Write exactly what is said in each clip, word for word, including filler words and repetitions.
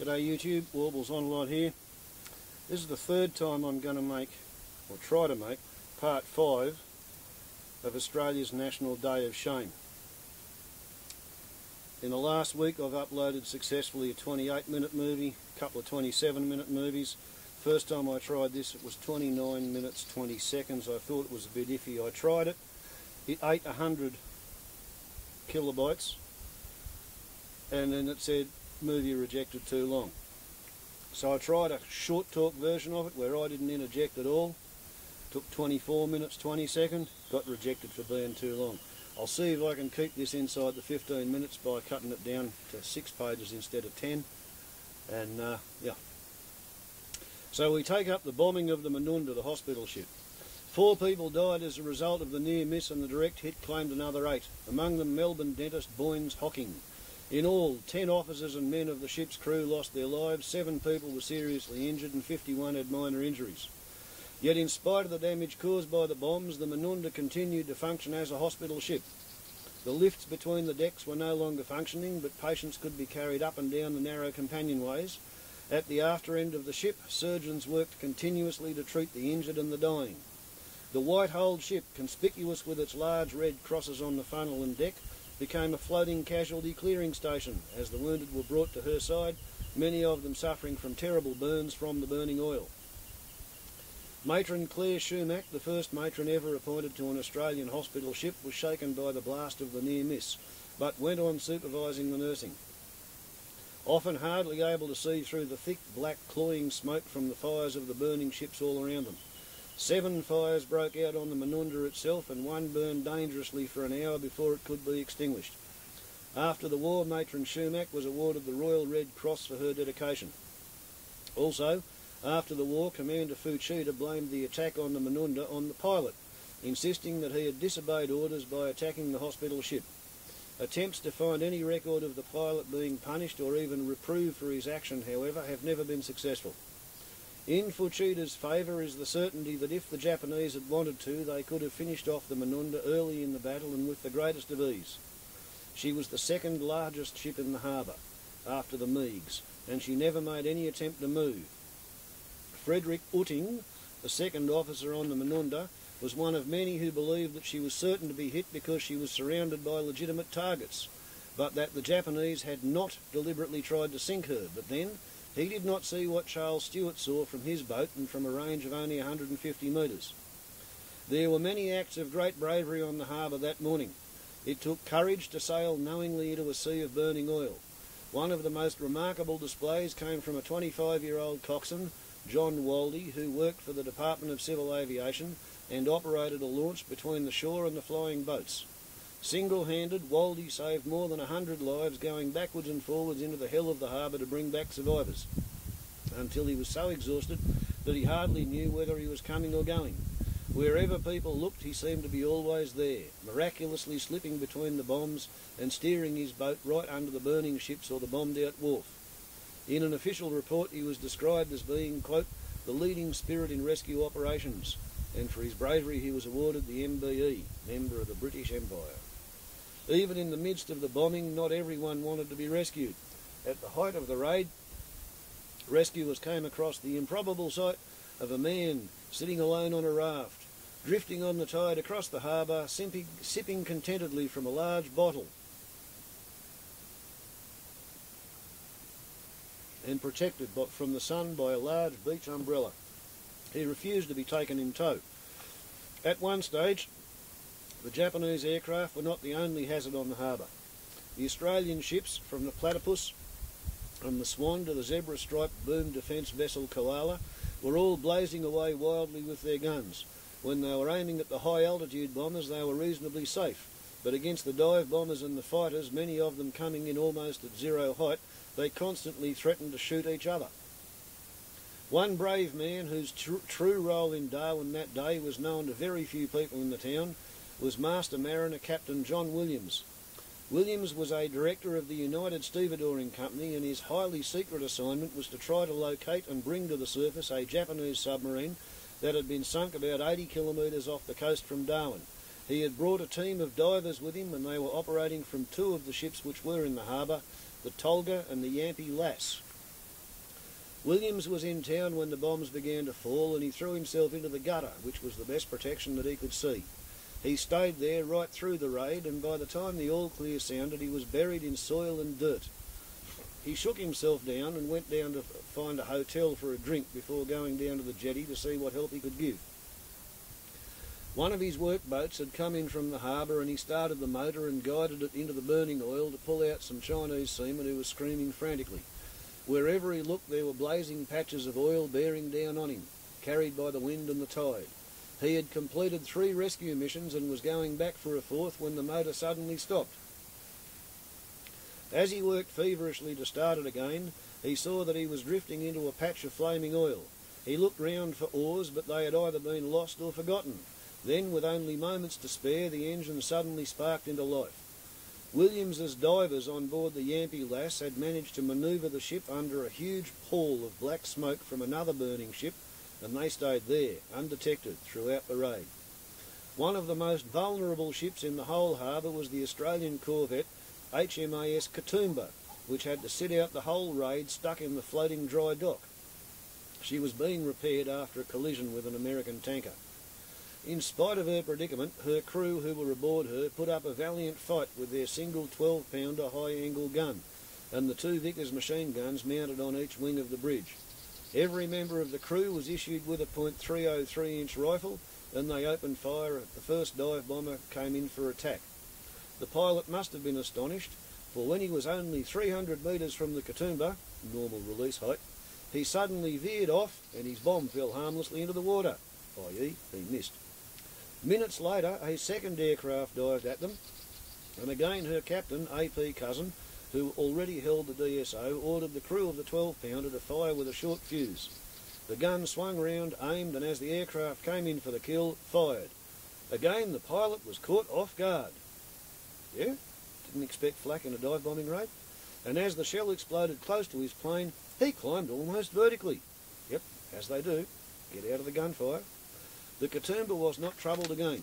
G'day YouTube, Warbles Online here. This is the third time I'm going to make, or try to make, part five of Australia's National Day of Shame. In the last week I've uploaded successfully a twenty-eight minute movie, a couple of twenty-seven minute movies. First time I tried this it was twenty-nine minutes twenty seconds. I thought it was a bit iffy. I tried it. It ate one hundred kilobytes and then it said movie rejected too long. So I tried a short talk version of it where I didn't interject at all. Took twenty-four minutes twenty seconds, got rejected for being too long. I'll see if I can keep this inside the fifteen minutes by cutting it down to six pages instead of ten. And uh, yeah. So we take up the bombing of the Manunda, the hospital ship. Four people died as a result of the near miss, and the direct hit claimed another eight, among them Melbourne dentist Boynes Hocking. In all, ten officers and men of the ship's crew lost their lives, seven people were seriously injured and fifty-one had minor injuries. Yet in spite of the damage caused by the bombs, the Manunda continued to function as a hospital ship. The lifts between the decks were no longer functioning, but patients could be carried up and down the narrow companionways. At the after end of the ship, surgeons worked continuously to treat the injured and the dying. The white-hulled ship, conspicuous with its large red crosses on the funnel and deck, became a floating casualty clearing station as the wounded were brought to her side, many of them suffering from terrible burns from the burning oil. Matron Claire Shumack, the first matron ever appointed to an Australian hospital ship, was shaken by the blast of the near miss, but went on supervising the nursing. Often hardly able to see through the thick, black, cloying smoke from the fires of the burning ships all around them. Seven fires broke out on the Manunda itself, and one burned dangerously for an hour before it could be extinguished. After the war, Matron Shumack was awarded the Royal Red Cross for her dedication. Also, after the war, Commander Fuchida blamed the attack on the Manunda on the pilot, insisting that he had disobeyed orders by attacking the hospital ship. Attempts to find any record of the pilot being punished or even reproved for his action, however, have never been successful. In Fuchida's favour is the certainty that if the Japanese had wanted to, they could have finished off the Manunda early in the battle and with the greatest of ease. She was the second largest ship in the harbour, after the Meigs, and she never made any attempt to move. Frederick Utting, the second officer on the Manunda, was one of many who believed that she was certain to be hit because she was surrounded by legitimate targets, but that the Japanese had not deliberately tried to sink her. But then, he did not see what Charles Stewart saw from his boat and from a range of only one hundred fifty metres. There were many acts of great bravery on the harbour that morning. It took courage to sail knowingly into a sea of burning oil. One of the most remarkable displays came from a twenty-five-year-old coxswain, John Waldie, who worked for the Department of Civil Aviation and operated a launch between the shore and the flying boats. Single-handed, Waldie saved more than a hundred lives going backwards and forwards into the hell of the harbour to bring back survivors, until he was so exhausted that he hardly knew whether he was coming or going. Wherever people looked, he seemed to be always there, miraculously slipping between the bombs and steering his boat right under the burning ships or the bombed-out wharf. In an official report, he was described as being, quote, the leading spirit in rescue operations, and for his bravery he was awarded the M B E, Member of the British Empire. Even in the midst of the bombing, not everyone wanted to be rescued. At the height of the raid, rescuers came across the improbable sight of a man sitting alone on a raft, drifting on the tide across the harbour, simping, sipping contentedly from a large bottle, and protected from the sun by a large beach umbrella. He refused to be taken in tow. At one stage, the Japanese aircraft were not the only hazard on the harbour. The Australian ships, from the Platypus and the Swan to the zebra-striped boom defence vessel Koala, were all blazing away wildly with their guns. When they were aiming at the high-altitude bombers, they were reasonably safe, but against the dive bombers and the fighters, many of them coming in almost at zero height, they constantly threatened to shoot each other. One brave man, whose tr true role in Darwin that day was known to very few people in the town, was Master Mariner Captain John Williams. Williams was a director of the United Stevedoring Company, and his highly secret assignment was to try to locate and bring to the surface a Japanese submarine that had been sunk about eighty kilometres off the coast from Darwin. He had brought a team of divers with him, and they were operating from two of the ships which were in the harbour, the Tolga and the Yampi Lass. Williams was in town when the bombs began to fall and he threw himself into the gutter, which was the best protection that he could see. He stayed there right through the raid, and by the time the all-clear sounded he was buried in soil and dirt. He shook himself down and went down to find a hotel for a drink before going down to the jetty to see what help he could give. One of his workboats had come in from the harbour and he started the motor and guided it into the burning oil to pull out some Chinese seamen who were screaming frantically. Wherever he looked there were blazing patches of oil bearing down on him, carried by the wind and the tide. He had completed three rescue missions and was going back for a fourth when the motor suddenly stopped. As he worked feverishly to start it again, he saw that he was drifting into a patch of flaming oil. He looked round for oars, but they had either been lost or forgotten. Then, with only moments to spare, the engine suddenly sparked into life. Williams's divers on board the Yampi Lass had managed to manoeuvre the ship under a huge pall of black smoke from another burning ship, and they stayed there, undetected, throughout the raid. One of the most vulnerable ships in the whole harbour was the Australian corvette H M A S Katoomba, which had to sit out the whole raid stuck in the floating dry dock. She was being repaired after a collision with an American tanker. In spite of her predicament, her crew who were aboard her put up a valiant fight with their single twelve-pounder high-angle gun, and the two Vickers machine guns mounted on each wing of the bridge. Every member of the crew was issued with a point three oh three inch rifle, and they opened fire at the first dive bomber came in for attack. The pilot must have been astonished, for when he was only three hundred metres from the Katoomba, normal release height, he suddenly veered off and his bomb fell harmlessly into the water, that is he missed. Minutes later, a second aircraft dived at them, and again her captain, A P Cousin, who already held the D S O, ordered the crew of the twelve-pounder to fire with a short fuse. The gun swung round, aimed, and as the aircraft came in for the kill, fired. Again, the pilot was caught off guard. Yeah, didn't expect flak in a dive bombing raid. And as the shell exploded close to his plane, he climbed almost vertically. Yep, as they do, get out of the gunfire. The Katoomba was not troubled again.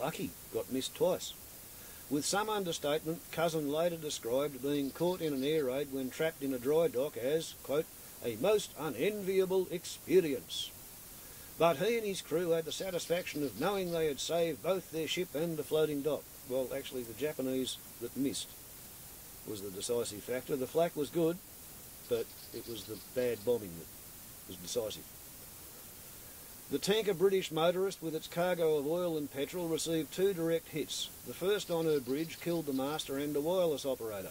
Lucky, got missed twice. With some understatement, Cousin later described being caught in an air raid when trapped in a dry dock as, quote, a most unenviable experience. But he and his crew had the satisfaction of knowing they had saved both their ship and the floating dock. Well, actually, the Japanese that missed was the decisive factor. The flak was good, but it was the bad bombing that was decisive. The tanker British motorist with its cargo of oil and petrol received two direct hits. The first on her bridge killed the master and a wireless operator.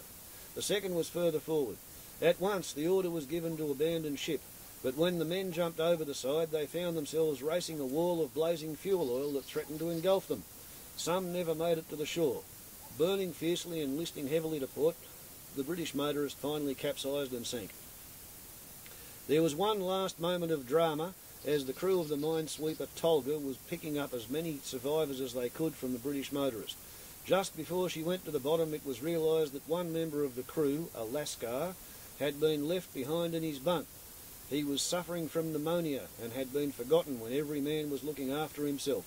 The second was further forward. At once, the order was given to abandon ship. But when the men jumped over the side, they found themselves racing a wall of blazing fuel oil that threatened to engulf them. Some never made it to the shore. Burning fiercely and listing heavily to port, the British motorist finally capsized and sank. There was one last moment of drama as the crew of the minesweeper Tolga was picking up as many survivors as they could from the British motorist. Just before she went to the bottom, it was realised that one member of the crew, a Lascar, had been left behind in his bunk. He was suffering from pneumonia and had been forgotten when every man was looking after himself.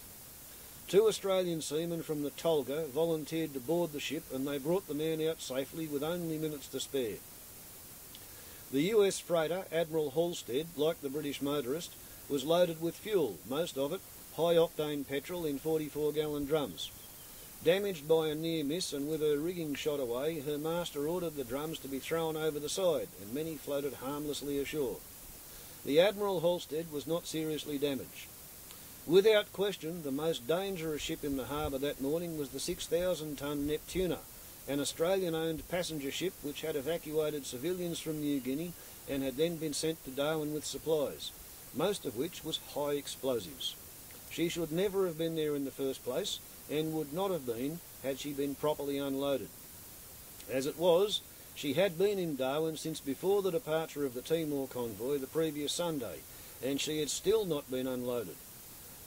Two Australian seamen from the Tolga volunteered to board the ship and they brought the man out safely with only minutes to spare. The U S freighter, Admiral Halstead, like the British motorist, was loaded with fuel, most of it high-octane petrol in forty-four gallon drums. Damaged by a near miss and with her rigging shot away, her master ordered the drums to be thrown over the side and many floated harmlessly ashore. The Admiral Halstead was not seriously damaged. Without question, the most dangerous ship in the harbour that morning was the six thousand ton Neptuna, an Australian-owned passenger ship which had evacuated civilians from New Guinea and had then been sent to Darwin with supplies, most of which was high explosives. She should never have been there in the first place and would not have been had she been properly unloaded. As it was, she had been in Darwin since before the departure of the Timor convoy the previous Sunday, and she had still not been unloaded.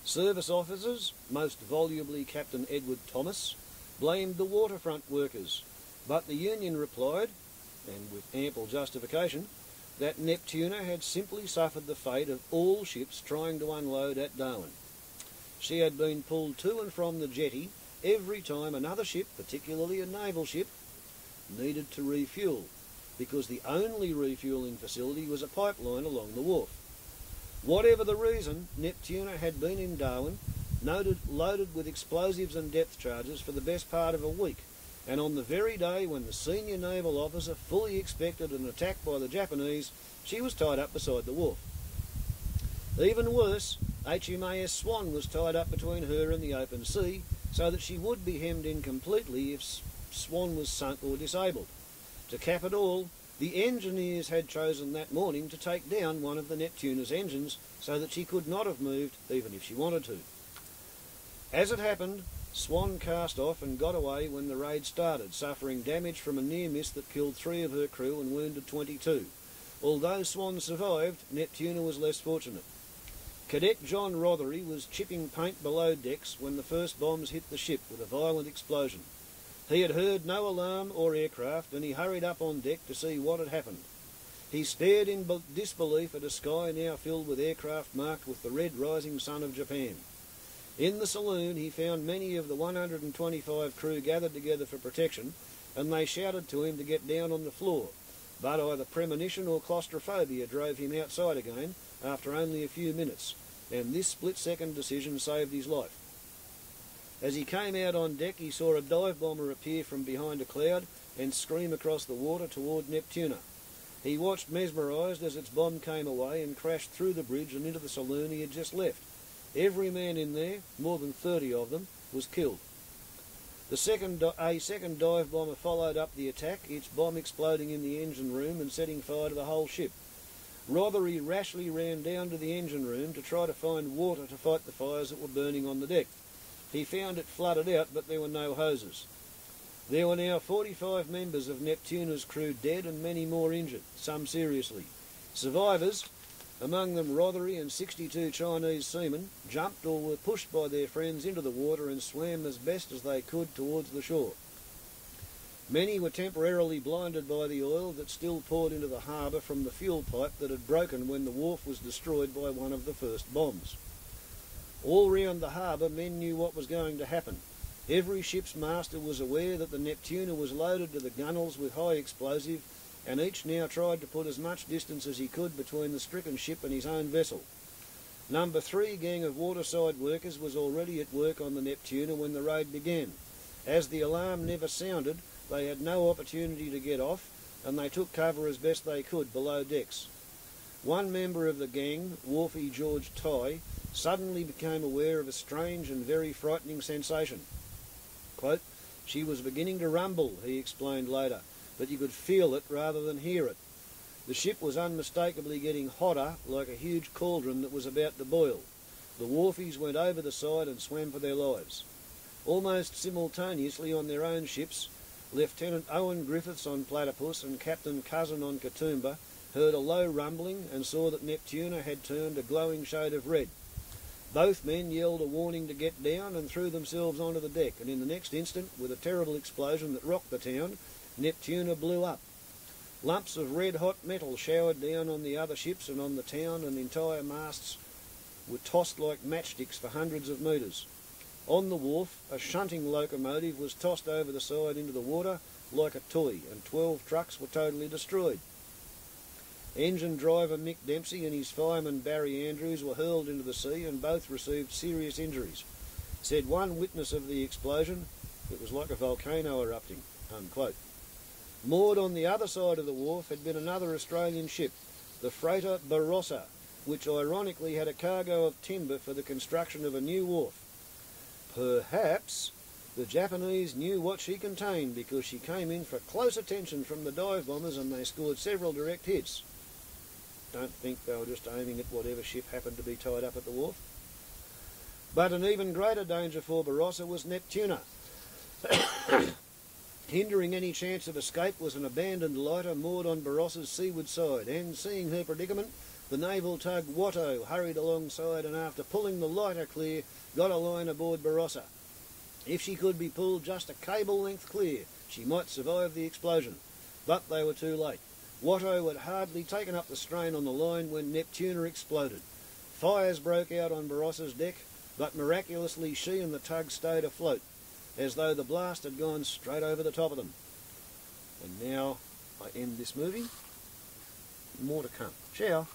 Service officers, most volubly Captain Edward Thomas, blamed the waterfront workers, but the Union replied, and with ample justification, that Neptuna had simply suffered the fate of all ships trying to unload at Darwin. She had been pulled to and from the jetty every time another ship, particularly a naval ship, needed to refuel, because the only refuelling facility was a pipeline along the wharf. Whatever the reason, Neptuna had been in Darwin, noted, loaded with explosives and depth charges for the best part of a week, and on the very day when the senior naval officer fully expected an attack by the Japanese, she was tied up beside the wharf. Even worse, H M A S Swan was tied up between her and the open sea, so that she would be hemmed in completely if Swan was sunk or disabled. To cap it all, the engineers had chosen that morning to take down one of the Neptuna's engines, so that she could not have moved even if she wanted to. As it happened, Swan cast off and got away when the raid started, suffering damage from a near miss that killed three of her crew and wounded twenty-two. Although Swan survived, Neptuna was less fortunate. Cadet John Rothery was chipping paint below decks when the first bombs hit the ship with a violent explosion. He had heard no alarm or aircraft, and he hurried up on deck to see what had happened. He stared in disbelief at a sky now filled with aircraft marked with the red rising sun of Japan. In the saloon he found many of the one hundred and twenty-five crew gathered together for protection, and they shouted to him to get down on the floor, but either premonition or claustrophobia drove him outside again after only a few minutes, and this split-second decision saved his life. As he came out on deck, he saw a dive bomber appear from behind a cloud and scream across the water toward Neptuna. He watched mesmerised as its bomb came away and crashed through the bridge and into the saloon he had just left. Every man in there, more than thirty of them, was killed. The second, a second dive bomber followed up the attack, its bomb exploding in the engine room and setting fire to the whole ship. Rothery rashly ran down to the engine room to try to find water to fight the fires that were burning on the deck. He found it flooded out, but there were no hoses. There were now forty-five members of Neptuna's crew dead and many more injured, some seriously. Survivors, among them Rothery and sixty-two Chinese seamen, jumped or were pushed by their friends into the water and swam as best as they could towards the shore. Many were temporarily blinded by the oil that still poured into the harbour from the fuel pipe that had broken when the wharf was destroyed by one of the first bombs. All round the harbour, men knew what was going to happen. Every ship's master was aware that the Neptuna was loaded to the gunwales with high explosive, and each now tried to put as much distance as he could between the stricken ship and his own vessel. Number three gang of waterside workers was already at work on the Neptuna when the raid began. As the alarm never sounded, they had no opportunity to get off, and they took cover as best they could below decks. One member of the gang, Wharfie George Ty, suddenly became aware of a strange and very frightening sensation. Quote, "She was beginning to rumble," he explained later, "but you could feel it rather than hear it. The ship was unmistakably getting hotter, like a huge cauldron that was about to boil. The wharfies went over the side and swam for their lives." Almost simultaneously on their own ships, Lieutenant Owen Griffiths on Platypus and Captain Cousin on Katoomba heard a low rumbling and saw that Neptuna had turned a glowing shade of red. Both men yelled a warning to get down and threw themselves onto the deck, and in the next instant, with a terrible explosion that rocked the town, Neptuna blew up. Lumps of red-hot metal showered down on the other ships and on the town, and entire masts were tossed like matchsticks for hundreds of metres. On the wharf, a shunting locomotive was tossed over the side into the water like a toy, and twelve trucks were totally destroyed. Engine driver Mick Dempsey and his fireman Barry Andrews were hurled into the sea, and both received serious injuries. Said one witness of the explosion, "It was like a volcano erupting," unquote. Moored on the other side of the wharf had been another Australian ship, the freighter Barossa, which ironically had a cargo of timber for the construction of a new wharf. Perhaps the Japanese knew what she contained, because she came in for close attention from the dive bombers and they scored several direct hits. Don't think they were just aiming at whatever ship happened to be tied up at the wharf. But an even greater danger for Barossa was Neptuna. Hindering any chance of escape was an abandoned lighter moored on Barossa's seaward side, and seeing her predicament, the naval tug Watto hurried alongside and, after pulling the lighter clear, got a line aboard Barossa. If she could be pulled just a cable length clear, she might survive the explosion. But they were too late. Watto had hardly taken up the strain on the line when Neptuna exploded. Fires broke out on Barossa's deck, but miraculously she and the tug stayed afloat, as though the blast had gone straight over the top of them. And now I end this movie. More to come. Ciao.